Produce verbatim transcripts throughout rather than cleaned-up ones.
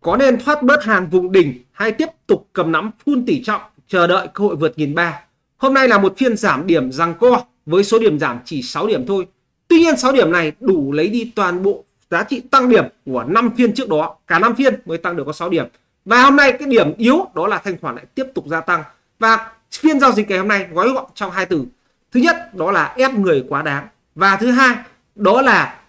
Có nên thoát bớt hàng vùng đỉnh hay tiếp tục cầm nắm full tỷ trọng chờ đợi cơ hội vượt một nghìn ba trăm? Hôm nay là một phiên giảm điểm giằng co với số điểm giảm chỉ sáu điểm thôi. Tuy nhiên sáu điểm này đủ lấy đi toàn bộ giá trị tăng điểm của năm phiên trước đó. Cả năm phiên mới tăng được có sáu điểm. Và hôm nay cái điểm yếu đó là thanh khoản lại tiếp tục gia tăng. Và phiên giao dịch ngày hôm nay gói gọn trong hai từ. Thứ nhất đó là ép người quá đáng. Và thứ hai đó là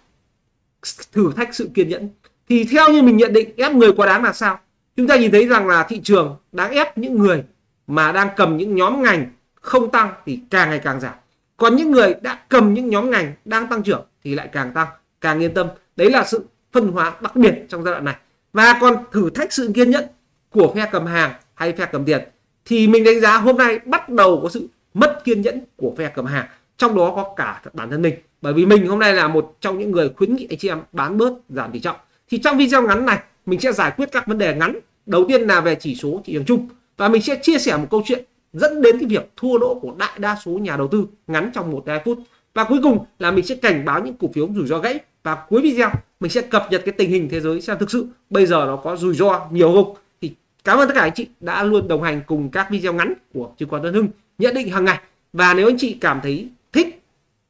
thử thách sự kiên nhẫn. Thì theo như mình nhận định, ép người quá đáng là sao? Chúng ta nhìn thấy rằng là thị trường đang ép những người mà đang cầm những nhóm ngành không tăng thì càng ngày càng giảm. Còn những người đã cầm những nhóm ngành đang tăng trưởng thì lại càng tăng, càng yên tâm. Đấy là sự phân hóa đặc biệt trong giai đoạn này. Và còn thử thách sự kiên nhẫn của phe cầm hàng hay phe cầm tiền. Thì mình đánh giá hôm nay bắt đầu có sự mất kiên nhẫn của phe cầm hàng. Trong đó có cả bản thân mình. Bởi vì mình hôm nay là một trong những người khuyến nghị anh chị em bán bớt giảm tỷ trọng. Thì trong video ngắn này mình sẽ giải quyết các vấn đề ngắn. Đầu tiên là về chỉ số thị trường chung. Và mình sẽ chia sẻ một câu chuyện dẫn đến cái việc thua lỗ của đại đa số nhà đầu tư ngắn trong một hai phút. Và cuối cùng là mình sẽ cảnh báo những cổ phiếu rủi ro gãy. Và cuối video mình sẽ cập nhật cái tình hình thế giới xem thực sự bây giờ nó có rủi ro nhiều không. Thì cảm ơn tất cả anh chị đã luôn đồng hành cùng các video ngắn của Chứng khoán Tuấn Hưng nhận định hàng ngày. Và nếu anh chị cảm thấy thích,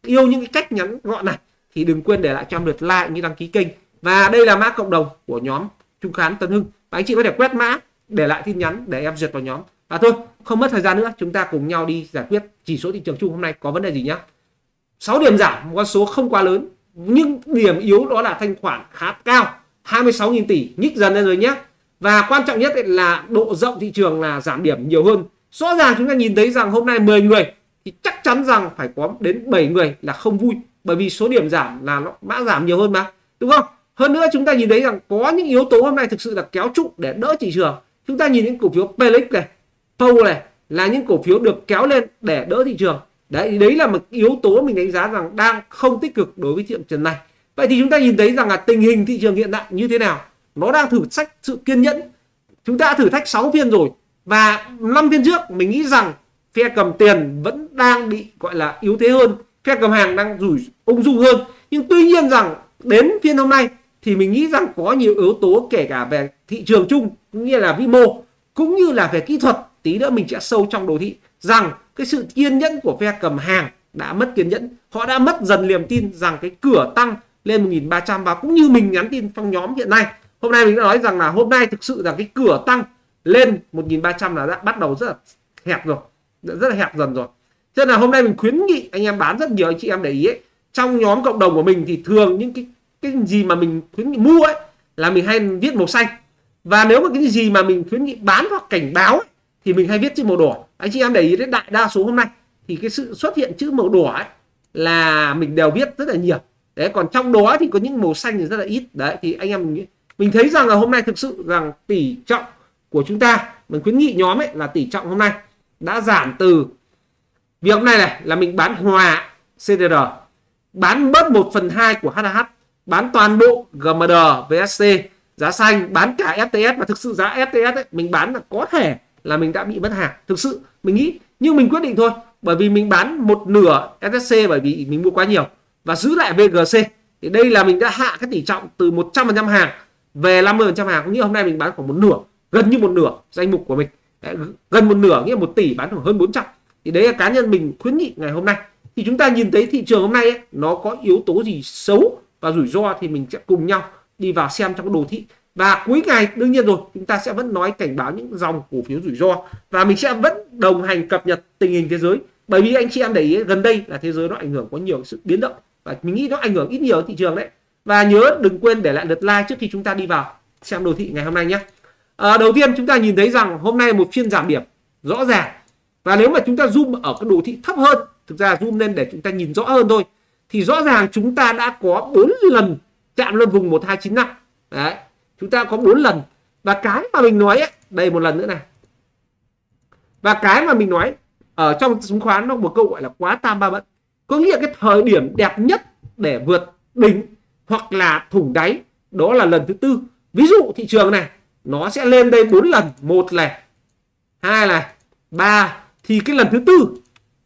yêu những cái cách ngắn gọn này thì đừng quên để lại cho em lượt like như đăng ký kênh. Và đây là mã cộng đồng của nhóm Chứng khoán Tuấn Hưng. Và anh chị có thể quét mã để lại tin nhắn để em duyệt vào nhóm. À thôi, không mất thời gian nữa, chúng ta cùng nhau đi giải quyết chỉ số thị trường chung hôm nay có vấn đề gì nhá. sáu điểm giảm, một con số không quá lớn, nhưng điểm yếu đó là thanh khoản khá cao, hai mươi sáu nghìn tỷ, nhích dần lên rồi nhé. Và quan trọng nhất là độ rộng thị trường là giảm điểm nhiều hơn. Rõ ràng chúng ta nhìn thấy rằng hôm nay mười người thì chắc chắn rằng phải có đến bảy người là không vui, bởi vì số điểm giảm là nó mã giảm nhiều hơn mà, đúng không? Hơn nữa chúng ta nhìn thấy rằng có những yếu tố hôm nay thực sự là kéo trụ để đỡ thị trường. Chúng ta nhìn những cổ phiếu pê lờ ích này, pê ô này là những cổ phiếu được kéo lên để đỡ thị trường. Đấy, đấy là một yếu tố mình đánh giá rằng đang không tích cực đối với thị trường này. Vậy thì chúng ta nhìn thấy rằng là tình hình thị trường hiện tại như thế nào? Nó đang thử thách sự kiên nhẫn. Chúng ta đã thử thách sáu phiên rồi. Và năm phiên trước mình nghĩ rằng phe cầm tiền vẫn đang bị gọi là yếu thế hơn. Phe cầm hàng đang rủi ung dung hơn. Nhưng tuy nhiên rằng đến phiên hôm nay thì mình nghĩ rằng có nhiều yếu tố kể cả về thị trường chung, nghĩa là vĩ mô, cũng như là về kỹ thuật. Tí nữa mình sẽ sâu trong đồ thị rằng cái sự kiên nhẫn của phe cầm hàng đã mất kiên nhẫn. Họ đã mất dần niềm tin rằng cái cửa tăng lên một nghìn ba trăm, và cũng như mình nhắn tin trong nhóm hiện nay. Hôm nay mình đã nói rằng là hôm nay thực sự là cái cửa tăng lên một nghìn ba trăm là đã bắt đầu rất là hẹp rồi. Rất là hẹp dần rồi. Cho nên là hôm nay mình khuyến nghị anh em bán rất nhiều, anh chị em để ý ấy. Trong nhóm cộng đồng của mình thì thường những cái, cái gì mà mình khuyến nghị mua ấy là mình hay viết màu xanh. Và nếu mà cái gì mà mình khuyến nghị bán hoặc cảnh báo ấy, thì mình hay viết chữ màu đỏ. Anh chị em để ý đến đại đa số hôm nay thì cái sự xuất hiện chữ màu đỏ ấy là mình đều viết rất là nhiều. Đấy, còn trong đó thì có những màu xanh thì rất là ít. Đấy, thì anh em mình, mình thấy rằng là hôm nay thực sự rằng tỷ trọng của chúng ta, mình khuyến nghị nhóm ấy là tỷ trọng hôm nay đã giảm từ việc hôm nay này là mình bán hòa xê tê rờ, bán bớt một phần hai của hát a hát, bán toàn bộ giê em đê, vê ét xê, giá xanh, bán cả ép tê ét. Và thực sự giá ép tê ét ấy, mình bán là có thể là mình đã bị mất hàng thực sự mình nghĩ, nhưng mình quyết định thôi, bởi vì mình bán một nửa ét ét xê bởi vì mình mua quá nhiều và giữ lại vê giê xê. Thì đây là mình đã hạ cái tỷ trọng từ một trăm phần trăm hàng về năm mươi phần trăm hàng, như hôm nay mình bán khoảng một nửa, gần như một nửa danh mục của mình. Đấy, gần một nửa nghĩa một tỷ bán khoảng hơn bốn trăm. Thì đấy là cá nhân mình khuyến nghị ngày hôm nay. Thì chúng ta nhìn thấy thị trường hôm nay ấy, nó có yếu tố gì xấu và rủi ro thì mình sẽ cùng nhau đi vào xem trong đồ thị. Và cuối ngày đương nhiên rồi, chúng ta sẽ vẫn nói cảnh báo những dòng cổ phiếu rủi ro, và mình sẽ vẫn đồng hành cập nhật tình hình thế giới. Bởi vì anh chị em để ý gần đây là thế giới nó ảnh hưởng có nhiều sự biến động, và mình nghĩ nó ảnh hưởng ít nhiều thị trường đấy. Và nhớ đừng quên để lại lượt like trước khi chúng ta đi vào xem đồ thị ngày hôm nay nhé. À, đầu tiên chúng ta nhìn thấy rằng hôm nay một phiên giảm điểm rõ ràng. Và nếu mà chúng ta zoom ở cái đồ thị thấp hơn, thực ra zoom lên để chúng ta nhìn rõ hơn thôi, thì rõ ràng chúng ta đã có bốn lần chạm lên vùng một hai chín năm. Đấy, chúng ta có bốn lần. Và cái mà mình nói ấy, đây một lần nữa này, và cái mà mình nói ở trong chứng khoán nó một câu gọi là quá tam ba bận, có nghĩa cái thời điểm đẹp nhất để vượt đỉnh hoặc là thủng đáy đó là lần thứ tư. Ví dụ thị trường này nó sẽ lên đây bốn lần, một này, hai này, ba, thì cái lần thứ tư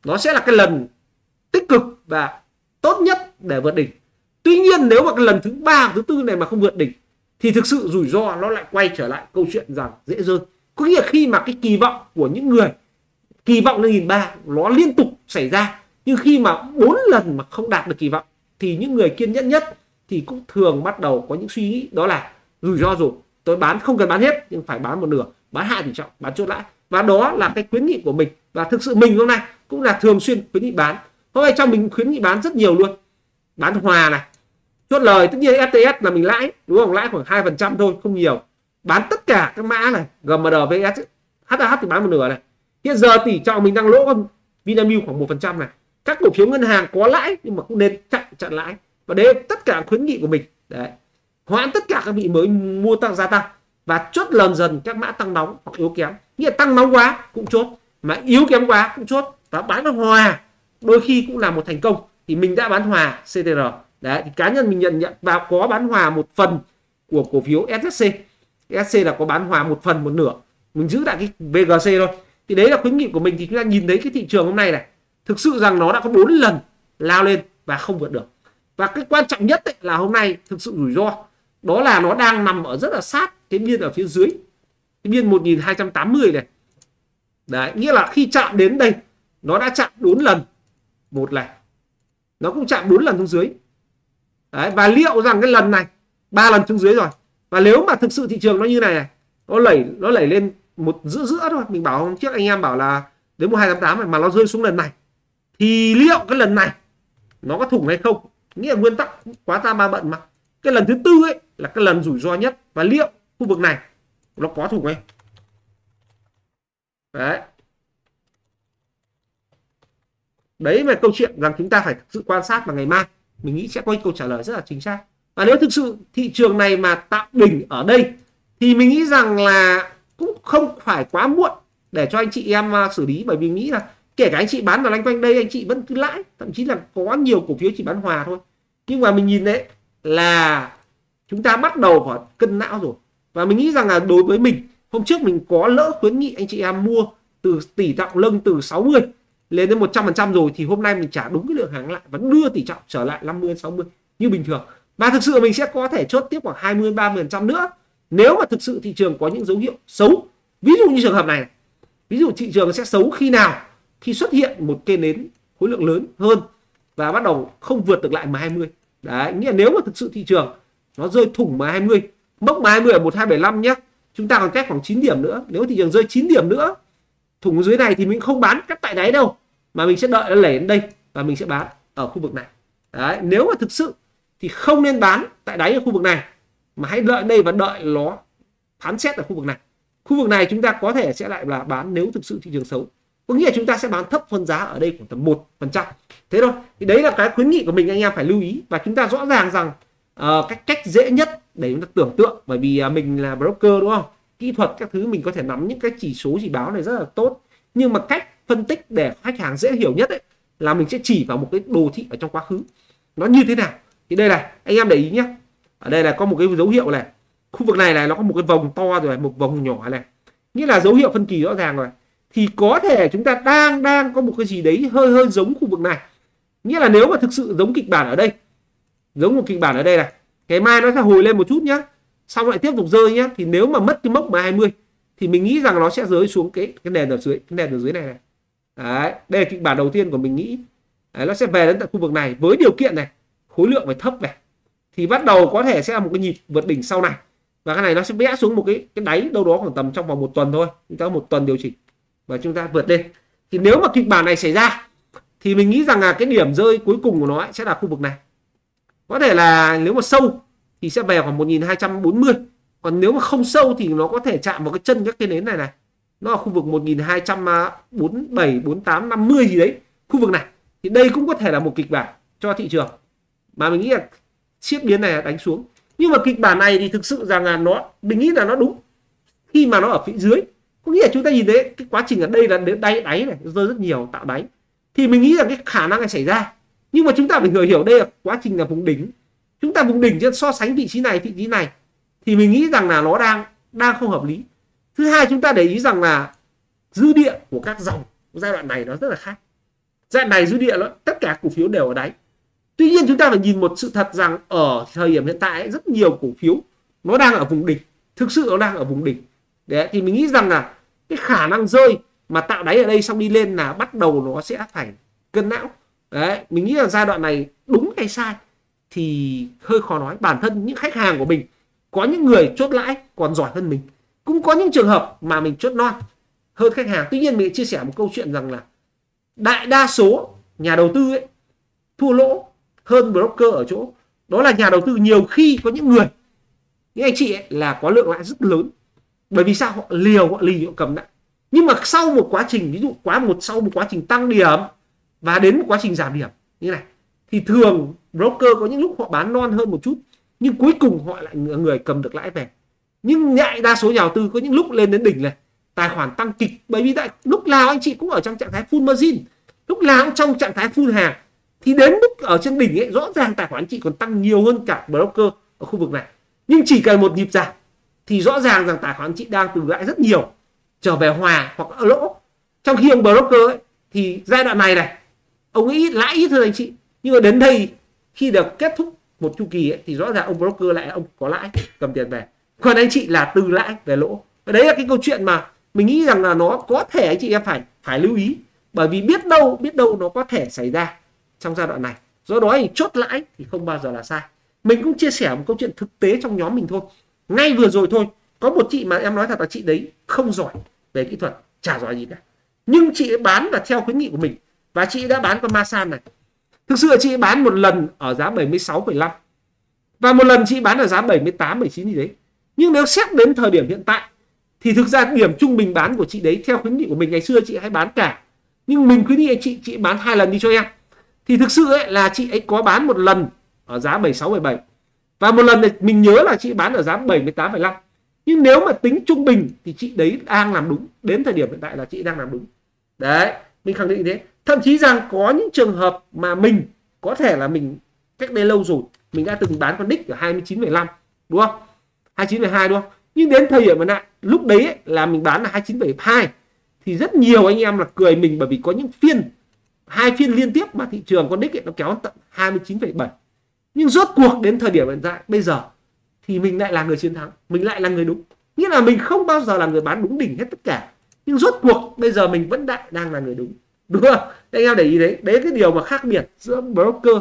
nó sẽ là cái lần tích cực và tốt nhất để vượt đỉnh. Tuy nhiên nếu mà cái lần thứ ba, thứ tư này mà không vượt đỉnh thì thực sự rủi ro nó lại quay trở lại câu chuyện rằng dễ rơi. Có nghĩa là khi mà cái kỳ vọng của những người kỳ vọng lên nghìn ba nó liên tục xảy ra, nhưng khi mà bốn lần mà không đạt được kỳ vọng thì những người kiên nhẫn nhất thì cũng thường bắt đầu có những suy nghĩ đó là rủi ro rồi, tôi bán không cần bán hết nhưng phải bán một nửa, bán hai tỷ trọng, bán chốt lãi. Và đó là cái khuyến nghị của mình, và thực sự mình hôm nay cũng là thường xuyên khuyến nghị bán. Hôm nay trong mình khuyến nghị bán rất nhiều luôn, bán hòa này, chốt lời, tất nhiên ép tê ét là mình lãi đúng không, lãi khoảng hai phần trăm thôi, không nhiều. Bán tất cả các mã này, giê em đê, vê pê ét, hát a hát thì bán một nửa này. Hiện giờ tỷ trọng mình đang lỗ Vinamilk khoảng một phần trăm này. Các cổ phiếu ngân hàng có lãi nhưng mà cũng nên chặn chặn lãi, và đấy tất cả khuyến nghị của mình đấy, hoãn tất cả các vị mới mua tăng gia tăng và chốt lần dần các mã tăng nóng hoặc yếu kém. Nghĩa là tăng nóng quá cũng chốt, mà yếu kém quá cũng chốt, và bán nó hòa đôi khi cũng là một thành công. Thì mình đã bán hòa xê tê rờ đấy, thì cá nhân mình nhận nhận và có bán hòa một phần của cổ phiếu ét ét xê. ét ét xê là có bán hòa một phần một nửa, mình giữ lại cái vê giê xê thôi. Thì đấy là khuyến nghị của mình. Thì chúng ta nhìn thấy cái thị trường hôm nay này thực sự rằng nó đã có bốn lần lao lên và không vượt được. Và cái quan trọng nhất ấy là hôm nay thực sự rủi ro đó là nó đang nằm ở rất là sát cái biên ở phía dưới, cái biên một nghìn hai trăm tám mươi này. Đấy, nghĩa là khi chạm đến đây nó đã chạm bốn lần một này, nó cũng chạm bốn lần xuống dưới. Đấy, và liệu rằng cái lần này ba lần xuống dưới rồi, và nếu mà thực sự thị trường nó như này này, nó lẩy nó lẩy lên một giữa giữa thôi. Mình bảo hôm trước anh em bảo là đến một hai tám tám mà nó rơi xuống lần này thì liệu cái lần này nó có thủng hay không. Nghĩa là nguyên tắc quá ta ba bận, mà cái lần thứ tư ấy là cái lần rủi ro nhất, và liệu khu vực này nó có thủng hay. Đấy, đấy là câu chuyện rằng chúng ta phải thực sự quan sát, và ngày mai mình nghĩ sẽ có câu trả lời rất là chính xác. Và nếu thực sự thị trường này mà tạo đỉnh ở đây thì mình nghĩ rằng là cũng không phải quá muộn để cho anh chị em xử lý, bởi vì nghĩ là kể cả anh chị bán vào lanh quanh đây anh chị vẫn cứ lãi, thậm chí là có nhiều cổ phiếu chỉ bán hòa thôi. Nhưng mà mình nhìn đấy là chúng ta bắt đầu phải cân não rồi. Và mình nghĩ rằng là đối với mình, hôm trước mình có lỡ khuyến nghị anh chị em mua từ tỷ trọng lưng từ sáu mươi lên đến một trăm phần trăm rồi, thì hôm nay mình trả đúng cái lượng hàng lại vẫn đưa tỷ trọng trở lại năm mươi sáu mươi như bình thường. Và thực sự mình sẽ có thể chốt tiếp khoảng hai mươi ba mươi phần trăm nữa nếu mà thực sự thị trường có những dấu hiệu xấu. Ví dụ như trường hợp này, này. Ví dụ thị trường sẽ xấu khi nào? Khi xuất hiện một cây nến khối lượng lớn hơn và bắt đầu không vượt được lại M hai mươi. Đấy, nghĩa là nếu mà thực sự thị trường nó rơi thủng M hai mươi, mốc M hai mươi ở một hai bảy lăm nhé, chúng ta còn cách khoảng chín điểm nữa. Nếu thị trường rơi chín điểm nữa, thủng dưới này thì mình không bán cắt tại đáy đâu, mà mình sẽ đợi nó lẩy đến đây và mình sẽ bán ở khu vực này. Đấy, nếu mà thực sự thì không nên bán tại đáy ở khu vực này, mà hãy đợi đây và đợi nó phán xét ở khu vực này. Khu vực này chúng ta có thể sẽ lại là bán nếu thực sự thị trường xấu. Có nghĩa là chúng ta sẽ bán thấp phân giá ở đây khoảng tầm một phần trăm. Thế thôi. Thì đấy là cái khuyến nghị của mình, anh em phải lưu ý. Và chúng ta rõ ràng rằng uh, cách cách dễ nhất để chúng ta tưởng tượng, bởi vì uh, mình là broker đúng không? Kỹ thuật các thứ mình có thể nắm những cái chỉ số chỉ báo này rất là tốt. Nhưng mà cách phân tích để khách hàng dễ hiểu nhất ấy, là mình sẽ chỉ vào một cái đồ thị ở trong quá khứ. Nó như thế nào? Thì đây này, anh em để ý nhé. Ở đây là có một cái dấu hiệu này. Khu vực này này nó có một cái vòng to rồi, một vòng nhỏ này. Nghĩa là dấu hiệu phân kỳ rõ ràng rồi. Thì có thể chúng ta đang đang có một cái gì đấy hơi hơi giống khu vực này. Nghĩa là nếu mà thực sự giống kịch bản ở đây, giống một kịch bản ở đây này, ngày mai nó sẽ hồi lên một chút nhá, xong lại tiếp tục rơi nhá. Thì nếu mà mất cái mốc M hai mươi thì mình nghĩ rằng nó sẽ rơi xuống cái cái nền ở dưới, cái nền ở dưới này này. Đấy, đây là kịch bản đầu tiên của mình nghĩ. Đấy, nó sẽ về đến tận khu vực này với điều kiện này, khối lượng phải thấp này, thì bắt đầu có thể sẽ là một cái nhịp vượt đỉnh sau này, và cái này nó sẽ vẽ xuống một cái cái đáy đâu đó khoảng tầm trong vòng một tuần thôi. Chúng ta có một tuần điều chỉnh và chúng ta vượt lên. Thì nếu mà kịch bản này xảy ra thì mình nghĩ rằng là cái điểm rơi cuối cùng của nó ấy sẽ là khu vực này. Có thể là nếu mà sâu thì sẽ về khoảng một nghìn hai trăm bốn mươi. Còn nếu mà không sâu thì nó có thể chạm vào cái chân các cái nến này này. Nó ở khu vực một nghìn hai trăm bốn mươi bảy, bốn mươi tám, năm mươi gì đấy, khu vực này. Thì đây cũng có thể là một kịch bản cho thị trường. Mà mình nghĩ là chiếc biến này đánh xuống. Nhưng mà kịch bản này thì thực sự rằng là nó, mình nghĩ là nó đúng khi mà nó ở phía dưới. Có nghĩa là chúng ta nhìn thấy cái quá trình ở đây là đến đáy đáy này rơi rất nhiều, tạo đáy, thì mình nghĩ là cái khả năng này xảy ra. Nhưng mà chúng ta phải hiểu hiểu đây là quá trình là vùng đỉnh. Chúng ta vùng đỉnh trên so sánh vị trí này vị trí này thì mình nghĩ rằng là nó đang đang không hợp lý. Thứ hai, chúng ta để ý rằng là dư địa của các dòng giai đoạn này nó rất là khác. Giai đoạn này dư địa nó tất cả cổ phiếu đều ở đáy. Tuy nhiên chúng ta phải nhìn một sự thật rằng ở thời điểm hiện tại rất nhiều cổ phiếu nó đang ở vùng đỉnh, thực sự nó đang ở vùng đỉnh. Đấy, thì mình nghĩ rằng là cái khả năng rơi mà tạo đáy ở đây xong đi lên là bắt đầu nó sẽ phải cân não. Đấy, mình nghĩ là giai đoạn này đúng hay sai thì hơi khó nói. Bản thân những khách hàng của mình, có những người chốt lãi còn giỏi hơn mình, cũng có những trường hợp mà mình chốt non hơn khách hàng. Tuy nhiên mình chia sẻ một câu chuyện rằng là đại đa số nhà đầu tư ấy, thua lỗ hơn broker ở chỗ đó là nhà đầu tư nhiều khi có những người, những anh chị ấy, là có lượng lãi rất lớn. Bởi vì sao? Họ liều, họ lì, họ cầm lại. Nhưng mà sau một quá trình, ví dụ quá một sau một quá trình tăng điểm và đến một quá trình giảm điểm như này, thì thường broker có những lúc họ bán non hơn một chút, nhưng cuối cùng họ lại là người cầm được lãi về. Nhưng nhại đa số nhà đầu tư có những lúc lên đến đỉnh này, tài khoản tăng kịch. Bởi vì tại lúc nào anh chị cũng ở trong trạng thái full margin, lúc nào cũng trong trạng thái full hàng, thì đến lúc ở trên đỉnh ấy, rõ ràng tài khoản anh chị còn tăng nhiều hơn cả broker ở khu vực này. Nhưng chỉ cần một nhịp giảm thì rõ ràng rằng tài khoản anh chị đang từ lãi rất nhiều trở về hòa hoặc lỗ. Trong khi ông broker ấy, thì giai đoạn này này ông ấy lãi ít hơn anh chị, nhưng mà đến đây khi được kết thúc một chu kỳ ấy, thì rõ ràng ông broker lại ông có lãi cầm tiền về, còn anh chị là từ lãi về lỗ. Và đấy là cái câu chuyện mà mình nghĩ rằng là nó có thể anh chị em phải phải lưu ý, bởi vì biết đâu biết đâu nó có thể xảy ra trong giai đoạn này. Do đó thì chốt lãi thì không bao giờ là sai. Mình cũng chia sẻ một câu chuyện thực tế trong nhóm mình thôi, ngay vừa rồi thôi. Có một chị mà em nói thật là chị đấy không giỏi về kỹ thuật, chả giỏi gì cả, nhưng chị ấy bán và theo khuyến nghị của mình, và chị đã bán con Masan này. Thực sự chị bán một lần ở giá bảy mươi sáu phẩy năm và một lần chị bán ở giá bảy mươi tám, bảy mươi chín gì đấy. Nhưng nếu xét đến thời điểm hiện tại thì thực ra điểm trung bình bán của chị đấy theo khuyến nghị của mình, ngày xưa chị hay bán cả, nhưng mình khuyến nghị chị chị bán hai lần đi cho em. Thì thực sự ấy, là chị ấy có bán một lần ở giá bảy mươi sáu, bảy mươi bảy và một lần mình nhớ là chị bán ở giá bảy mươi tám phẩy năm. Nhưng nếu mà tính trung bình thì chị đấy đang làm đúng, đến thời điểm hiện tại là chị đang làm đúng. Đấy, mình khẳng định thế. Thậm chí rằng có những trường hợp mà mình có thể là mình cách đây lâu rồi mình đã từng bán con đích ở hai mươi chín phẩy năm, đúng không? hai mươi chín phẩy hai, đúng không? Nhưng đến thời điểm hiện tại, lúc đấy ấy, là mình bán là hai mươi chín phẩy hai, thì rất nhiều anh em là cười mình, bởi vì có những phiên hai phiên liên tiếp mà thị trường con đích ấy, nó kéo tận hai mươi chín phẩy bảy. Nhưng rốt cuộc đến thời điểm hiện tại bây giờ thì mình lại là người chiến thắng, mình lại là người đúng. Nghĩa là mình không bao giờ là người bán đúng đỉnh hết tất cả, nhưng rốt cuộc bây giờ mình vẫn đại đang là người đúng. Đúng không? Anh em để ý đấy, đấy là cái điều mà khác biệt giữa broker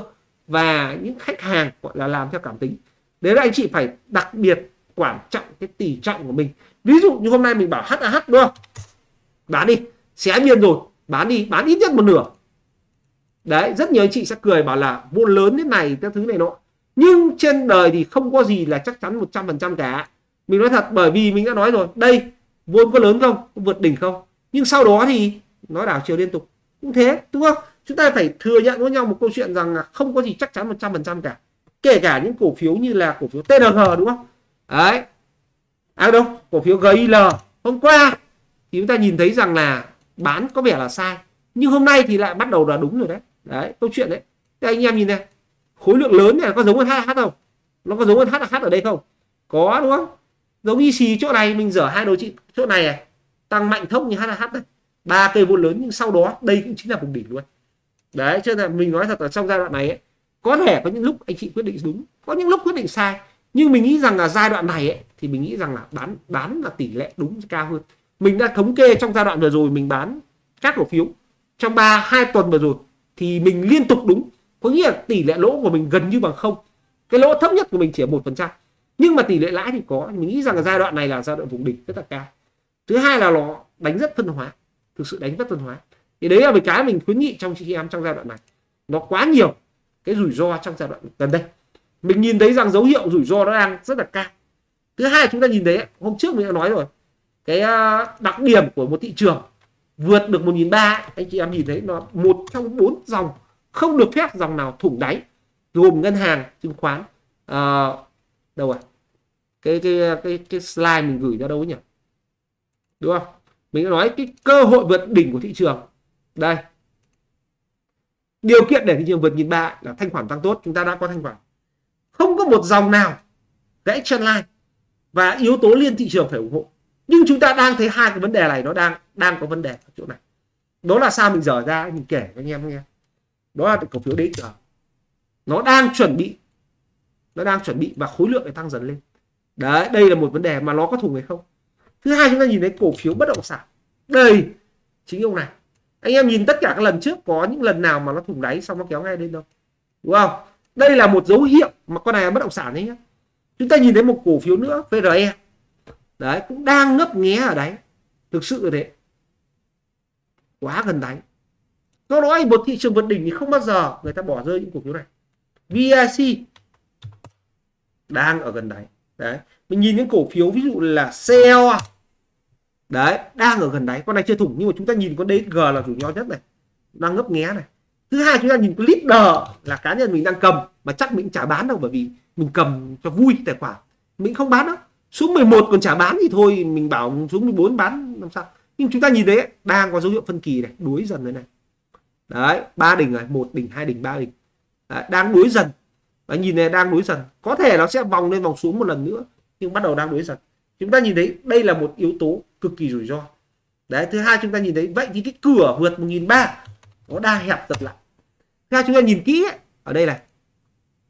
và những khách hàng gọi là làm theo cảm tính. Đấy là anh chị phải đặc biệt quan trọng cái tỷ trọng của mình. Ví dụ như hôm nay mình bảo hát a hát, đúng không? Bán đi, xé biên rồi, bán đi, bán ít nhất một nửa. Đấy, rất nhiều anh chị sẽ cười bảo là vô lớn thế này, các thứ này nọ. Nhưng trên đời thì không có gì là chắc chắn một trăm phần trăm cả. Mình nói thật, bởi vì mình đã nói rồi, đây, vốn có lớn không? Có vượt đỉnh không? Nhưng sau đó thì nó đảo chiều liên tục, cũng thế, đúng không? Chúng ta phải thừa nhận với nhau một câu chuyện rằng là không có gì chắc chắn một trăm phần trăm cả, kể cả những cổ phiếu như là cổ phiếu tê en giê, đúng không? Đấy, à đâu, cổ phiếu giê i lờ hôm qua thì chúng ta nhìn thấy rằng là bán có vẻ là sai, nhưng hôm nay thì lại bắt đầu là đúng rồi đấy. Đấy, câu chuyện đấy. Thế anh em nhìn này, khối lượng lớn này có giống hơn hát hát không? Nó có giống hơn hát hát ở đây không? Có, đúng không? Giống y xì chỗ này mình dở hai đồ trị chỗ này này, tăng mạnh thốc như hát hát này, ba cây vốn lớn, nhưng sau đó đây cũng chính là vùng đỉnh luôn. Đấy, cho nên là mình nói thật là trong giai đoạn này ấy, có thể có những lúc anh chị quyết định đúng, có những lúc quyết định sai, nhưng mình nghĩ rằng là giai đoạn này ấy, thì mình nghĩ rằng là bán bán là tỷ lệ đúng cao hơn. Mình đã thống kê trong giai đoạn vừa rồi mình bán các cổ phiếu trong ba hai tuần vừa rồi thì mình liên tục đúng, có nghĩa là tỷ lệ lỗ của mình gần như bằng không, cái lỗ thấp nhất của mình chỉ ở một phần trăm, nhưng mà tỷ lệ lãi thì có. Mình nghĩ rằng là giai đoạn này là giai đoạn vùng đỉnh rất là cao. Thứ hai là nó đánh rất phân hóa, thực sự đánh rất phân hóa. Thì đấy là một cái mình khuyến nghị trong chị em trong giai đoạn này. Nó quá nhiều cái rủi ro trong giai đoạn gần đây. Mình nhìn thấy rằng dấu hiệu rủi ro nó đang rất là cao. Thứ hai chúng ta nhìn thấy, hôm trước mình đã nói rồi, cái đặc điểm của một thị trường vượt được một nghìn ba trăm, anh chị em nhìn thấy nó một trong bốn dòng không được phép dòng nào thủng đáy, gồm ngân hàng, chứng khoán. À, đâu rồi? Cái, cái cái cái slide mình gửi ra đâu nhỉ? Đúng không? Mình đã nói cái cơ hội vượt đỉnh của thị trường. Đây, điều kiện để thị trường vượt nhìn ba là thanh khoản tăng tốt. Chúng ta đã có thanh khoản. Không có một dòng nào gãy chân line và yếu tố liên thị trường phải ủng hộ. Nhưng chúng ta đang thấy hai cái vấn đề này nó đang đang có vấn đề ở chỗ này. Đó là sao mình dở ra mình kể cho anh em nghe. Đó là cổ phiếu đê ích i. Nó đang chuẩn bị, nó đang chuẩn bị và khối lượng để tăng dần lên. Đấy, đây là một vấn đề mà nó có thùng hay không. Thứ hai, chúng ta nhìn thấy cổ phiếu bất động sản. Đây, chính ông này. Anh em nhìn tất cả các lần trước, có những lần nào mà nó thủng đáy xong nó kéo ngay lên đâu, đúng không? Đây là một dấu hiệu mà con này là bất động sản đấy nhé. Chúng ta nhìn thấy một cổ phiếu nữa, vê rờ e. Đấy, cũng đang ngấp nghé ở đáy. Thực sự là thế. Quá gần đáy. Do đó một thị trường vượt đỉnh thì không bao giờ người ta bỏ rơi những cổ phiếu này. vê i xê đang ở gần đáy. Đấy, mình nhìn những cổ phiếu ví dụ là xê lờ. Đấy, đang ở gần đáy. Con này chưa thủng, nhưng mà chúng ta nhìn con đê ích giê là rủi ro nhất này. Đang ngấp nghé này. Thứ hai, chúng ta nhìn con leader là cá nhân mình đang cầm. Mà chắc mình chả bán đâu, bởi vì mình cầm cho vui tài khoản. Mình không bán đâu. Xuống mười một còn chả bán thì thôi, mình bảo xuống mười bốn bán làm sao. Nhưng chúng ta nhìn thấy đang có dấu hiệu phân kỳ này, đuối dần đấy này. Đấy, ba đỉnh rồi, một đỉnh, hai đỉnh, ba đỉnh. Đấy, đang đuối dần. Và nhìn này đang đuối dần. Có thể nó sẽ vòng lên vòng xuống một lần nữa, nhưng bắt đầu đang đuối dần. Chúng ta nhìn thấy đây là một yếu tố cực kỳ rủi ro. Đấy, thứ hai chúng ta nhìn thấy vậy thì cái cửa vượt một nghìn ba trăm nó đang hẹp dập lại. Thứ hai chúng ta nhìn kỹ ấy, ở đây này.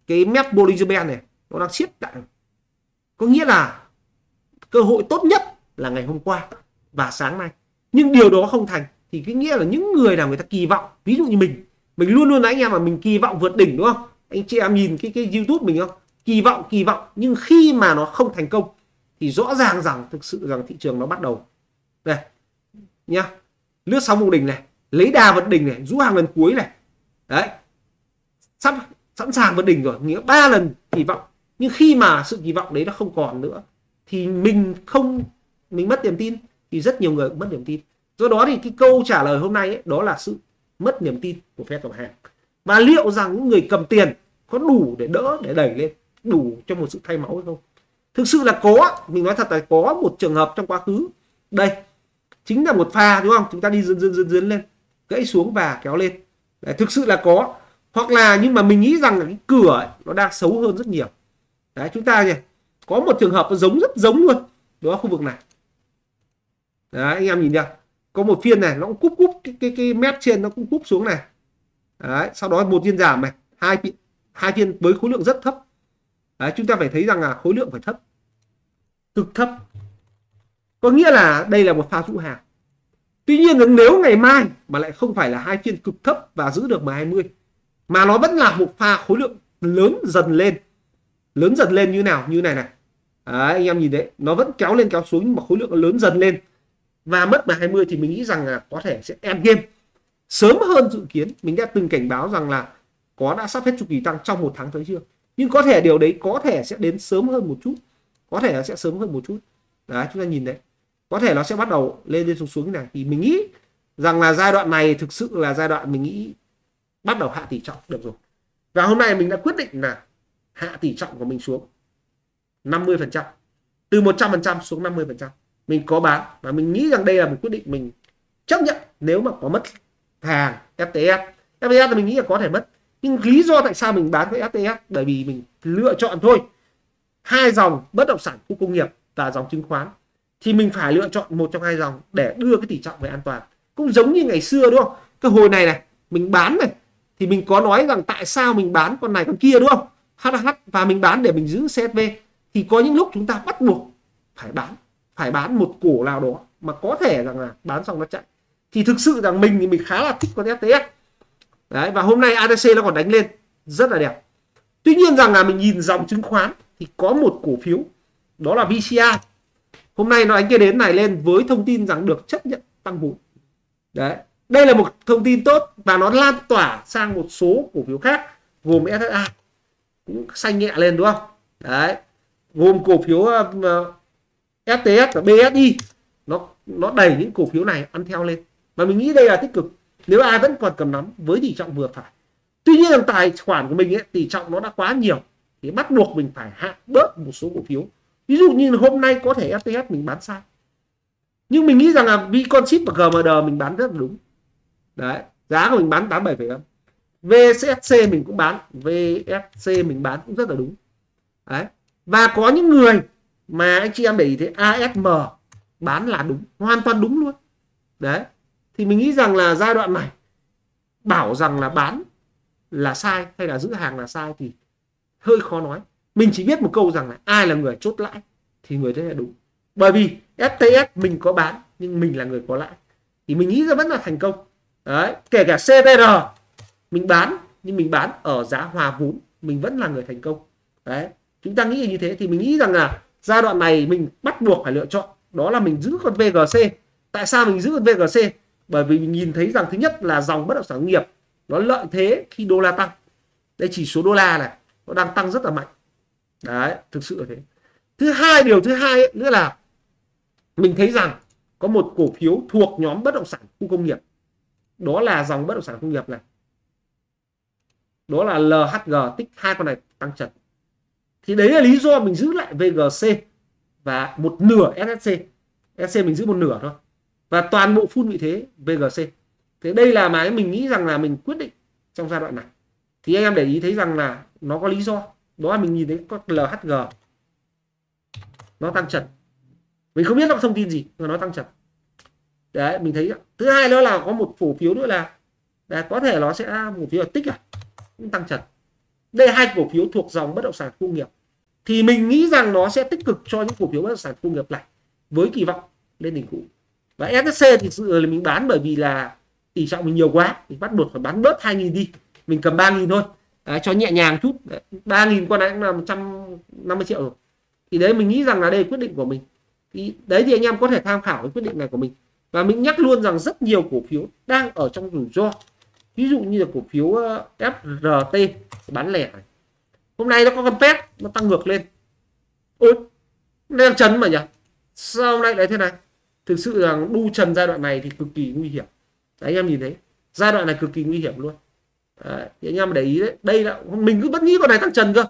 Cái mép Bollinger Band này nó đang siết lại. Có nghĩa là cơ hội tốt nhất là ngày hôm qua và sáng nay. Nhưng điều đó không thành thì cái nghĩa là những người nào người ta kỳ vọng, ví dụ như mình, mình luôn luôn nói anh em mà mình kỳ vọng vượt đỉnh, đúng không? Anh chị em nhìn cái cái YouTube mình không? Kỳ vọng kỳ vọng nhưng khi mà nó không thành công thì rõ ràng rằng thực sự rằng thị trường nó bắt đầu đây nhá, lướt sóng vùng đỉnh này, lấy đà vượt đỉnh này, rũ hàng lần cuối này. Đấy, sắp sẵn sàng vượt đỉnh rồi, nghĩa ba lần kỳ vọng, nhưng khi mà sự kỳ vọng đấy nó không còn nữa thì mình không mình mất niềm tin, thì rất nhiều người cũng mất niềm tin. Do đó thì cái câu trả lời hôm nay ấy, đó là sự mất niềm tin của phe tổng hàng. Và liệu rằng những người cầm tiền có đủ để đỡ, để đẩy lên, đủ cho một sự thay máu hay không? Thực sự là có, mình nói thật là có một trường hợp trong quá khứ. Đây, chính là một pha, đúng không? Chúng ta đi dần dần dần dần lên, gãy xuống và kéo lên. Đấy, thực sự là có. Hoặc là, nhưng mà mình nghĩ rằng là cái cửa ấy, nó đang xấu hơn rất nhiều. Đấy, chúng ta nhỉ, có một trường hợp nó giống, rất giống luôn. Đó là khu vực này. Đấy, anh em nhìn được. Có một phiên này, nó cũng cúp cúp, cái, cái, cái mép trên nó cũng cúp xuống này. Đấy, sau đó một phiên giảm này, hai, hai phiên với khối lượng rất thấp. Đấy, chúng ta phải thấy rằng là khối lượng phải thấp, cực thấp, có nghĩa là đây là một pha rũ hàng. Tuy nhiên nếu ngày mai mà lại không phải là hai phiên cực thấp và giữ được M hai mươi, mà nó vẫn là một pha khối lượng lớn dần lên, lớn dần lên như nào, như này này. Đấy, anh em nhìn đấy, nó vẫn kéo lên kéo xuống nhưng mà khối lượng lớn dần lên và mất M hai mươi, thì mình nghĩ rằng là có thể sẽ end game sớm hơn dự kiến. Mình đã từng cảnh báo rằng là có đã sắp hết chu kỳ tăng trong một tháng tới chưa, nhưng có thể điều đấy có thể sẽ đến sớm hơn một chút, có thể nó sẽ sớm hơn một chút. Đấy, chúng ta nhìn đấy, có thể nó sẽ bắt đầu lên lên xuống xuống như này. Thì mình nghĩ rằng là giai đoạn này thực sự là giai đoạn mình nghĩ bắt đầu hạ tỷ trọng được rồi. Và hôm nay mình đã quyết định là hạ tỷ trọng của mình xuống năm mươi phần trăm, từ một trăm phần trăm xuống năm mươi phần trăm. Mình có bán và mình nghĩ rằng đây là một quyết định mình chấp nhận nếu mà có mất hàng ép tê ét. ép tê ét thì mình nghĩ là có thể mất. Nhưng lý do tại sao mình bán với ép tê ét, bởi vì mình lựa chọn thôi, hai dòng bất động sản khu công nghiệp và dòng chứng khoán, thì mình phải lựa chọn một trong hai dòng để đưa cái tỷ trọng về an toàn. Cũng giống như ngày xưa, đúng không? Cái hồi này này mình bán này thì mình có nói rằng tại sao mình bán con này con kia, đúng không? hát hát và mình bán để mình giữ xê ét vê. Thì có những lúc chúng ta bắt buộc phải bán, phải bán một cổ nào đó mà có thể rằng là bán xong nó chạy. Thì thực sự rằng mình thì mình khá là thích con ép tê ét. Đấy, và hôm nay a đê xê nó còn đánh lên rất là đẹp. Tuy nhiên rằng là mình nhìn dòng chứng khoán thì có một cổ phiếu, đó là vê xê i. Hôm nay nó đánh cái đến này lên với thông tin rằng được chấp nhận tăng vốn. Đấy, đây là một thông tin tốt và nó lan tỏa sang một số cổ phiếu khác, gồm ét ét a cũng xanh nhẹ lên, đúng không? Đấy, gồm cổ phiếu uh, ép tê ét và bê ét i, nó nó đẩy những cổ phiếu này ăn theo lên. Và mình nghĩ đây là tích cực nếu ai vẫn còn cầm nắm với tỷ trọng vừa phải. Tuy nhiên rằng tài khoản của mình ấy, tỷ trọng nó đã quá nhiều thì bắt buộc mình phải hạ bớt một số cổ phiếu. Ví dụ như hôm nay có thể ép tê ét mình bán sai, nhưng mình nghĩ rằng là Vconship và giê em đê mình bán rất là đúng. Đấy, giá của mình bán tám mươi bảy phẩy năm. vê xê ét xê mình cũng bán, vê ép xê mình bán cũng rất là đúng. Đấy, và có những người mà anh chị em để ý thấy a ét em bán là đúng, hoàn toàn đúng luôn. Đấy, thì mình nghĩ rằng là giai đoạn này bảo rằng là bán là sai hay là giữ hàng là sai thì hơi khó nói. Mình chỉ biết một câu rằng là ai là người chốt lãi thì người đấy là đúng. Bởi vì ép tê ét mình có bán nhưng mình là người có lãi thì mình nghĩ ra vẫn là thành công. Đấy, kể cả xê pê rờ mình bán nhưng mình bán ở giá hòa vốn, mình vẫn là người thành công. Đấy, chúng ta nghĩ như thế thì mình nghĩ rằng là giai đoạn này mình bắt buộc phải lựa chọn, đó là mình giữ con vê giê xê. Tại sao mình giữ con vê giê xê? Bởi vì mình nhìn thấy rằng thứ nhất là dòng bất động sản công nghiệp nó lợi thế khi đô la tăng. Đây, chỉ số đô la này nó đang tăng rất là mạnh. Đấy, thực sự là thế. Thứ hai, điều thứ hai ấy, nữa là mình thấy rằng có một cổ phiếu thuộc nhóm bất động sản khu công nghiệp, đó là dòng bất động sản công nghiệp này, đó là lờ hát giê, tích hai con này tăng trần. Thì đấy là lý do mình giữ lại vê giê xê và một nửa ét ét xê. ét ét xê mình giữ một nửa thôi và toàn bộ phun vị thế vê giê xê. Thế đây là mà mình nghĩ rằng là mình quyết định trong giai đoạn này. Thì anh em để ý thấy rằng là nó có lý do, đó là mình nhìn thấy có lờ hát giê nó tăng trần, mình không biết nó thông tin gì mà nó tăng trần. Đấy, mình thấy. Thứ hai nữa là có một cổ phiếu nữa là đấy, có thể nó sẽ một phiếu tích à cũng tăng trần. Đây là hai cổ phiếu thuộc dòng bất động sản công nghiệp thì mình nghĩ rằng nó sẽ tích cực cho những cổ phiếu bất động sản công nghiệp này với kỳ vọng lên đỉnh cũ. Và ét ét xê thì sự là mình bán bởi vì là tỷ trọng mình nhiều quá, mình bắt buộc phải bán bớt hai nghìn đi, mình cầm ba nghìn thôi. Đấy, cho nhẹ nhàng chút. Ba nghìn con này cũng là một trăm năm mươi triệu rồi. Thì đấy mình nghĩ rằng là đây là quyết định của mình. Thì đấy thì anh em có thể tham khảo cái quyết định này của mình. Và mình nhắc luôn rằng rất nhiều cổ phiếu đang ở trong rủi ro, ví dụ như là cổ phiếu ép rờ tê bán lẻ này. Hôm nay nó có con pet nó tăng ngược lên. Ôi, đang chấn mà nhỉ, sao hôm nay lại thế này? Thực sự rằng đu trần giai đoạn này thì cực kỳ nguy hiểm. Đấy, anh em nhìn thấy giai đoạn này cực kỳ nguy hiểm luôn. Đấy, thì anh em để ý đấy, đây là mình cứ bất nghĩ con này tăng trần cơ,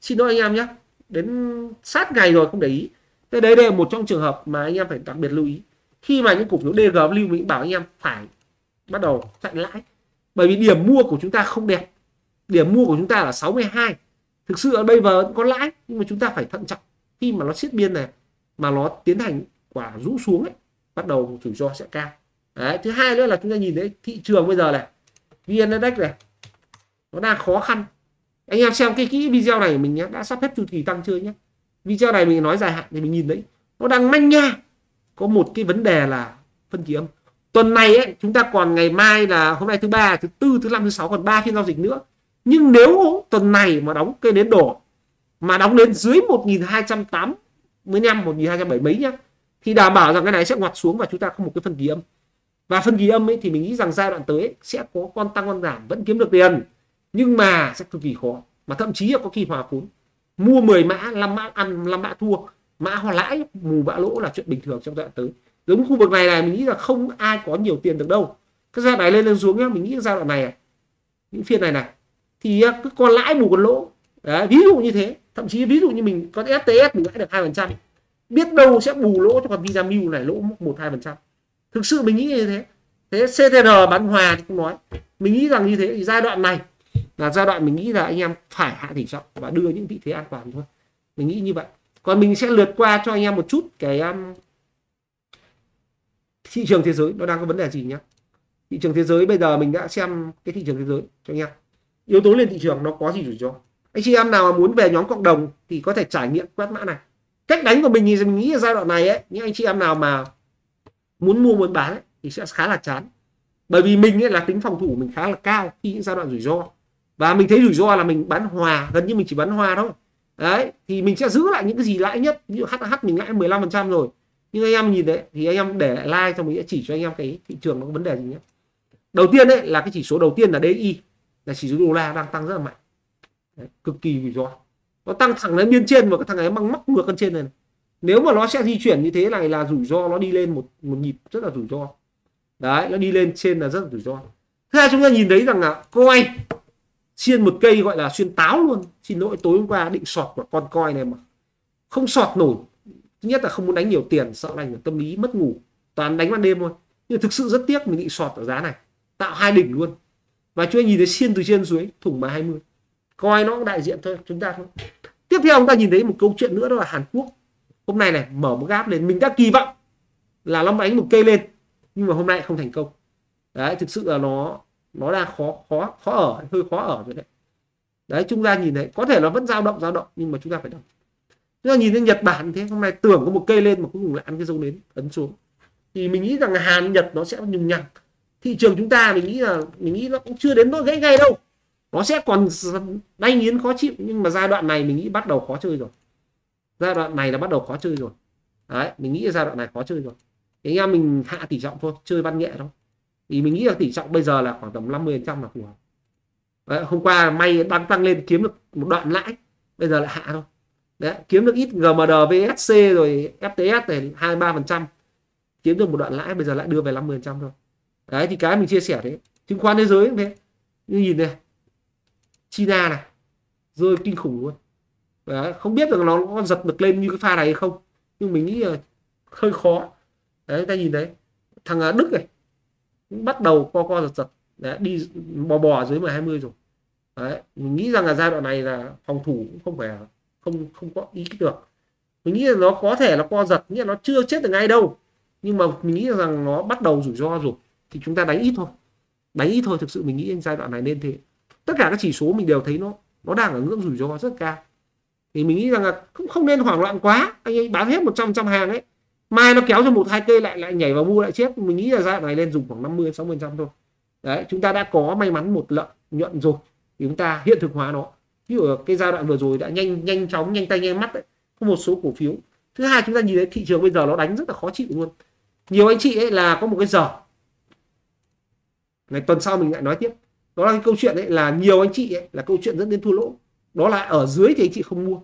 xin lỗi anh em nhé, đến sát ngày rồi không để ý. Thế đấy, đây là một trong trường hợp mà anh em phải đặc biệt lưu ý khi mà những cổ phiếu đê giê vê kép mình bảo anh em phải bắt đầu chặn lãi, bởi vì điểm mua của chúng ta không đẹp. Điểm mua của chúng ta là sáu mươi hai. Thực sự ở bây giờ có lãi nhưng mà chúng ta phải thận trọng khi mà nó siết biên này, mà nó tiến hành quả rũ xuống ấy, bắt đầu rủi ro sẽ cao. Đấy, thứ hai nữa là chúng ta nhìn thấy thị trường bây giờ này, vê en index này nó đang khó khăn. Anh em xem cái kỹ video này mình nhé, đã sắp hết chu kỳ tăng chưa nhé. Video này mình nói dài hạn thì mình nhìn thấy nó đang manh nha. Có một cái vấn đề là phân kỳ âm. Tuần này ấy, chúng ta còn ngày mai là hôm nay thứ ba, thứ tư, thứ năm, thứ sáu, còn ba phiên giao dịch nữa. Nhưng nếu tuần này mà đóng cây nến đổ mà đóng đến dưới một nghìn hai trăm tám mươi lăm, một nghìn hai trăm bảy mươi mấy nhá, thì đảm bảo rằng cái này sẽ ngoặt xuống và chúng ta có một cái phân kỳ âm. Và phân kỳ âm ấy thì mình nghĩ rằng giai đoạn tới ấy, sẽ có con tăng con giảm, vẫn kiếm được tiền nhưng mà sẽ cực kỳ khó, mà thậm chí là có khi hòa vốn. Mua mười mã, năm mã ăn, năm mã thua, mã hòa lãi, mù bã lỗ là chuyện bình thường trong giai đoạn tới. Giống khu vực này này mình nghĩ là không ai có nhiều tiền được đâu. Cái giai đoạn này lên lên xuống nhá, mình nghĩ giai đoạn này, này những phiên này này thì cứ còn lãi bù còn lỗ. Đấy, ví dụ như thế. Thậm chí ví dụ như mình con ép tê ét mình lãi được hai phần trăm, biết đâu sẽ bù lỗ cho con Vinamilk này lỗ một hai phần trăm. Thực sự mình nghĩ như thế. Thế xê tê rờ bán hòa thì cũng nói. Mình nghĩ rằng như thế thì giai đoạn này là giai đoạn mình nghĩ là anh em phải hạ tỷ trọng và đưa những vị thế an toàn thôi. Mình nghĩ như vậy. Còn mình sẽ lượt qua cho anh em một chút cái um, thị trường thế giới nó đang có vấn đề gì nhé. Thị trường thế giới bây giờ mình đã xem cái thị trường thế giới cho anh em. Yếu tố lên thị trường nó có gì rủi ro. Anh chị em nào mà muốn về nhóm cộng đồng thì có thể trải nghiệm quét mã này. Cách đánh của mình thì mình nghĩ là giai đoạn này ấy, những anh chị em nào mà muốn mua muốn bán ấy, thì sẽ khá là chán. Bởi vì mình ấy là tính phòng thủ mình khá là cao khi những giai đoạn rủi ro. Và mình thấy rủi ro là mình bán hòa, gần như mình chỉ bán hòa thôi. Đấy, thì mình sẽ giữ lại những cái gì lãi nhất. Ví dụ hát hát mình lãi mười lăm phần trăm rồi. Nhưng anh em nhìn đấy thì anh em để lại like cho mình sẽ chỉ cho anh em cái thị trường nó có vấn đề gì nhé. Đầu tiên đấy là cái chỉ số đầu tiên là đê i, là chỉ số đô la đang tăng rất là mạnh. Đấy, cực kỳ rủi ro. Nó tăng thẳng lên biên trên và cái thằng ấy băng móc ngược lên trên này, này. Nếu mà nó sẽ di chuyển như thế này là rủi ro nó đi lên một một nhịp rất là rủi ro. Đấy, nó đi lên trên là rất là rủi ro. Thứ hai chúng ta nhìn thấy rằng là coi xuyên một cây gọi là xuyên táo luôn. Xin lỗi, tối hôm qua định sọt của con coi này mà không sọt nổi. Thứ nhất là không muốn đánh nhiều tiền, sợ đánh tâm lý mất ngủ, toàn đánh ban đêm thôi. Nhưng thực sự rất tiếc mình định sọt ở giá này, tạo hai đỉnh luôn. Và chúng ta nhìn thấy xiên từ trên dưới thủng mà hai mươi. Coi nó đại diện thôi chúng ta thôi. Tiếp theo chúng ta nhìn thấy một câu chuyện nữa, đó là Hàn Quốc. Hôm nay này mở một gáp lên, mình đã kỳ vọng là nó đánh một cây lên nhưng mà hôm nay không thành công. Đấy, thực sự là nó nó đang khó khó khó ở, hơi khó ở rồi đấy. Đấy, chúng ta nhìn thấy có thể nó vẫn dao động dao động nhưng mà chúng ta phải đợi. Nếu nhìn thấy Nhật Bản thế, hôm nay tưởng có một cây lên mà cuối cùng lại ăn cái dấu nến ấn xuống, thì mình nghĩ rằng Hàn Nhật nó sẽ nhùng nhằng. Thị trường chúng ta mình nghĩ là mình nghĩ nó cũng chưa đến nỗi gãy gay đâu, nó sẽ còn đay nghiến khó chịu, nhưng mà giai đoạn này mình nghĩ bắt đầu khó chơi rồi, giai đoạn này là bắt đầu khó chơi rồi đấy, mình nghĩ giai đoạn này khó chơi rồi. Thế em mình hạ tỷ trọng thôi, chơi văn nhẹ thôi, thì mình nghĩ là tỷ trọng bây giờ là khoảng tầm năm mươi phần trăm là phù hợp. Đấy, hôm qua may đang tăng lên kiếm được một đoạn lãi, bây giờ lại hạ thôi. Đấy, kiếm được ít giê em đê, vê ét xê rồi ép tê ét này hai mươi ba phần trăm, kiếm được một đoạn lãi, bây giờ lại đưa về năm mươi phần trăm thôi. Đấy thì cái mình chia sẻ đấy, chứng khoán thế giới cũng thế, như nhìn này, China này rơi kinh khủng luôn. Đấy, không biết được nó có giật được lên như cái pha này hay không, nhưng mình nghĩ là hơi khó. Đấy, ta nhìn đấy, thằng Đức này cũng bắt đầu co co giật giật. Đấy, đi bò bò dưới một hai mươi rồi. Đấy, mình nghĩ rằng là giai đoạn này là phòng thủ cũng không phải không không có ý được. Mình nghĩ là nó có thể là co giật, nghĩa là nó chưa chết được ngay đâu, nhưng mà mình nghĩ rằng nó bắt đầu rủi ro rồi, thì chúng ta đánh ít thôi, đánh ít thôi. Thực sự mình nghĩ giai đoạn này nên thế. Tất cả các chỉ số mình đều thấy nó nó đang ở ngưỡng rủi ro rất cao, thì mình nghĩ rằng là cũng không nên hoảng loạn quá. Anh ấy bán hết một trăm phần trăm hàng ấy, mai nó kéo cho một hai cây lại lại nhảy vào mua lại chết. Mình nghĩ là giai đoạn này lên dùng khoảng năm mươi sáu phần trăm thôi. Đấy, chúng ta đã có may mắn một lợi nhuận rồi, thì chúng ta hiện thực hóa nó. Ví dụ cái giai đoạn vừa rồi đã nhanh nhanh chóng, nhanh tay nhanh mắt đấy, có một số cổ phiếu. Thứ hai, chúng ta nhìn thấy thị trường bây giờ nó đánh rất là khó chịu luôn. Nhiều anh chị ấy là có một cái giờ này, tuần sau mình lại nói tiếp, đó là cái câu chuyện đấy, là nhiều anh chị ấy là câu chuyện dẫn đến thua lỗ, đó là ở dưới thì anh chị không mua,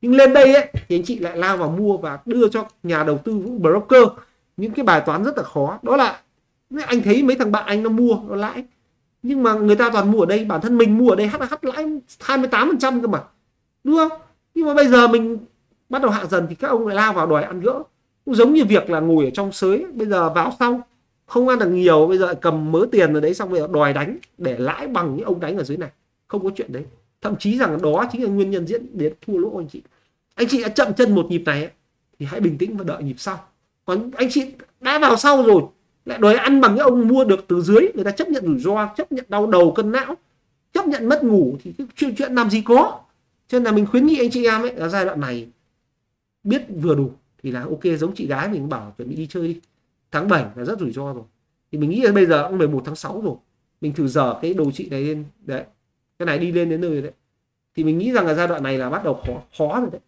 nhưng lên đây ấy thì anh chị lại lao vào mua và đưa cho nhà đầu tư cũng broker những cái bài toán rất là khó. Đó là anh thấy mấy thằng bạn anh nó mua nó lãi, nhưng mà người ta toàn mua ở đây, bản thân mình mua ở đây hắt hắt lãi hai mươi tám phần trăm cơ mà, đúng không? Nhưng mà bây giờ mình bắt đầu hạ dần thì các ông lại lao vào đòi ăn gỡ. Cũng giống như việc là ngồi ở trong sới, bây giờ vào sau không ăn được nhiều, bây giờ cầm mớ tiền ở đấy xong rồi đòi đánh để lãi bằng những ông đánh ở dưới này. Không có chuyện đấy. Thậm chí rằng đó chính là nguyên nhân diễn đến thua lỗ anh chị. Anh chị đã chậm chân một nhịp này ấy, thì hãy bình tĩnh và đợi nhịp sau. Còn anh chị đã vào sau rồi lại đòi ăn bằng những ông mua được từ dưới, người ta chấp nhận rủi ro, chấp nhận đau đầu cân não, chấp nhận mất ngủ, thì cái chuyện chuyện làm gì có. Cho nên là mình khuyến nghị anh chị em ấy là giai đoạn này biết vừa đủ thì là ok. Giống chị gái mình bảo chuẩn bị đi chơi đi, tháng bảy là rất rủi ro rồi, thì mình nghĩ là bây giờ cũng mười một tháng sáu rồi, mình thử dở cái đồ chị này lên đấy, cái này đi lên đến nơi đấy, thì mình nghĩ rằng là giai đoạn này là bắt đầu khó khó rồi đấy,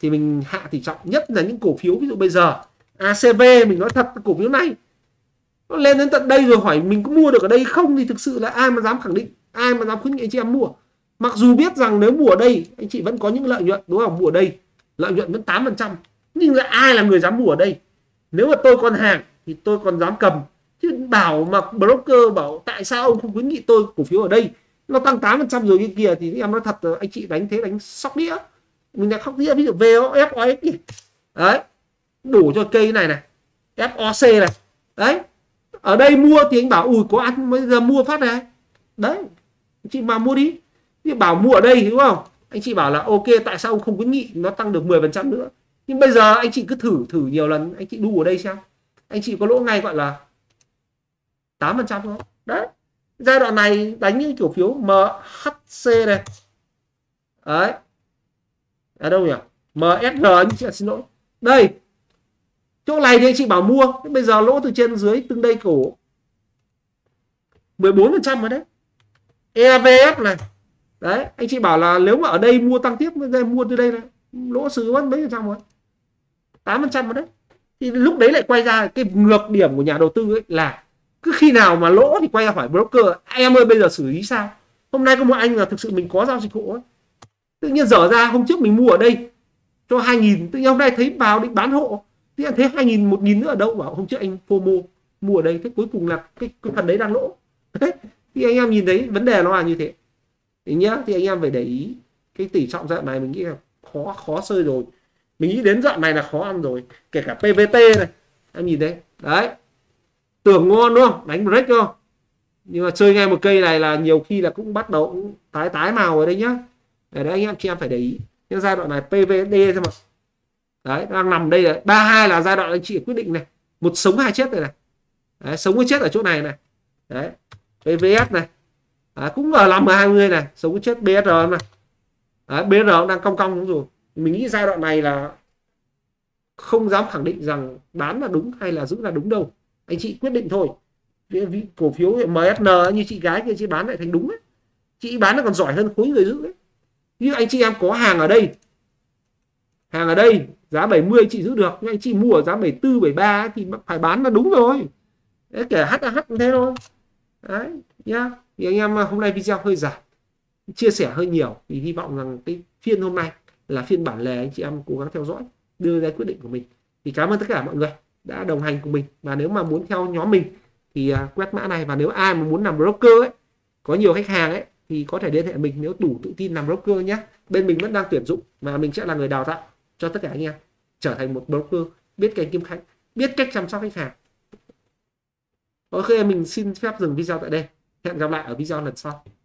thì mình hạ tỷ trọng, nhất là những cổ phiếu ví dụ bây giờ a xê vê. Mình nói thật, cổ phiếu này nó lên đến tận đây rồi, hỏi mình có mua được ở đây không thì thực sự là ai mà dám khẳng định, ai mà dám khuyến nghị anh chị em mua. Mặc dù biết rằng nếu mua ở đây anh chị vẫn có những lợi nhuận, đúng không? Mua ở đây lợi nhuận vẫn tám phần trăm, nhưng là ai là người dám mua ở đây? Nếu mà tôi còn hàng thì tôi còn dám cầm, chứ bảo mà broker bảo tại sao ông không khuyến nghị tôi cổ phiếu ở đây, nó tăng tám phần trăm rồi kia kìa, thì em nói thật là anh chị đánh thế đánh sóc đĩa. Mình đã khóc đĩa ví dụ vê o ép o ép kìa đấy, đủ cho cây này này, ép o xê này đấy. Ở đây mua thì anh bảo ui có ăn, bây giờ mua phát này đấy, anh chị mà mua đi. Thì bảo mua ở đây, đúng không? Anh chị bảo là ok, tại sao ông không khuyến nghị nó tăng được mười phần trăm nữa? Nhưng bây giờ anh chị cứ thử thử nhiều lần, anh chị đu ở đây xem, anh chị có lỗ ngay gọi là tám phần trăm không? Đấy, giai đoạn này đánh những cổ phiếu em hát xê này đấy, ở đâu nhỉ, em ét giê, anh chị xin lỗi đây, chỗ này thì anh chị bảo mua, bây giờ lỗ từ trên dưới từng đây cổ mười bốn phần trăm rồi đấy. e vê ép này đấy, anh chị bảo là nếu mà ở đây mua tăng tiếp, đây mua từ đây này lỗ xử mất mấy phần trăm rồi, tám phần trăm rồi đấy. Thì lúc đấy lại quay ra cái ngược điểm của nhà đầu tư ấy, là cứ khi nào mà lỗ thì quay ra hỏi broker em ơi bây giờ xử lý sao. Hôm nay có một anh là thực sự mình có giao dịch hộ ấy, tự nhiên dở ra hôm trước mình mua ở đây cho hai nghìn, tự nhiên hôm nay thấy vào định bán hộ thì thế hai nghìn một nghìn nữa ở đâu, bảo hôm trước anh phô mô mua ở đây, thế cuối cùng là cái, cái phần đấy đang lỗ. Thì anh em nhìn thấy vấn đề nó là như thế thì nhá, thì anh em phải để ý cái tỷ trọng dạng này. Mình nghĩ là khó khó sơi rồi, mình nghĩ đến dạng này là khó ăn rồi, kể cả pê vê tê này em nhìn thấy đấy, tưởng ngon đúng không, đánh break không, nhưng mà chơi ngay một cây này là nhiều khi là cũng bắt đầu cũng tái tái màu ở đây nhá. Để đấy anh em chị em phải để ý cái giai đoạn này pê vê tê xem mà. Đấy, đang nằm đây là ba hai là giai đoạn anh chị quyết định này, một sống hai chết này này đấy, sống với chết ở chỗ này này đấy, vê pê ét này đấy, cũng ở năm hai mươi này, sống với chết bê ét rờ này đấy, bê ét rờ đang cong cong đúng rồi, Mình nghĩ giai đoạn này là không dám khẳng định rằng bán là đúng hay là giữ là đúng đâu. Anh chị quyết định thôi. Cổ phiếu em ét en như chị gái kia chị bán lại thành đúng ấy. Chị bán nó còn giỏi hơn khối người giữ ấy. Như anh chị em có hàng ở đây, hàng ở đây giá bảy mươi chị giữ được, nhưng anh chị mua ở giá bảy mươi tư, bảy mươi ba thì phải bán là đúng rồi. Đấy, kể hát a hát cũng thế thôi. Đấy nhá. Thì anh em hôm nay video hơi dài, chia sẻ hơi nhiều, thì hy vọng rằng cái phiên hôm nay là phiên bản lề anh chị em cố gắng theo dõi, đưa ra quyết định của mình. Thì cảm ơn tất cả mọi người đã đồng hành cùng mình. Và nếu mà muốn theo nhóm mình thì quét mã này, và nếu ai mà muốn làm broker ấy, có nhiều khách hàng ấy, thì có thể liên hệ mình nếu đủ tự tin làm broker nhé. Bên mình vẫn đang tuyển dụng và mình sẽ là người đào tạo cho tất cả anh em trở thành một broker biết cách kiếm khách, biết cách chăm sóc khách hàng. Ok, mình xin phép dừng video tại đây. Hẹn gặp lại ở video lần sau.